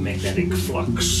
Magnetic flux.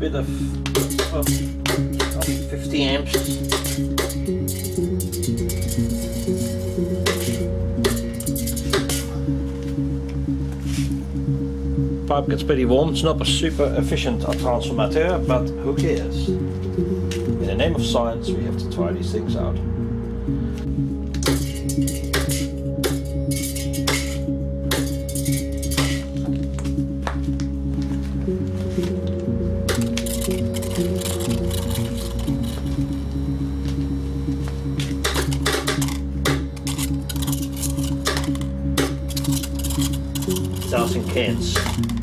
Bit of 50 amps. The pipe gets pretty warm. It's not a super efficient transformator, but who cares? In the name of science, we have to try these things out. Thousand cans.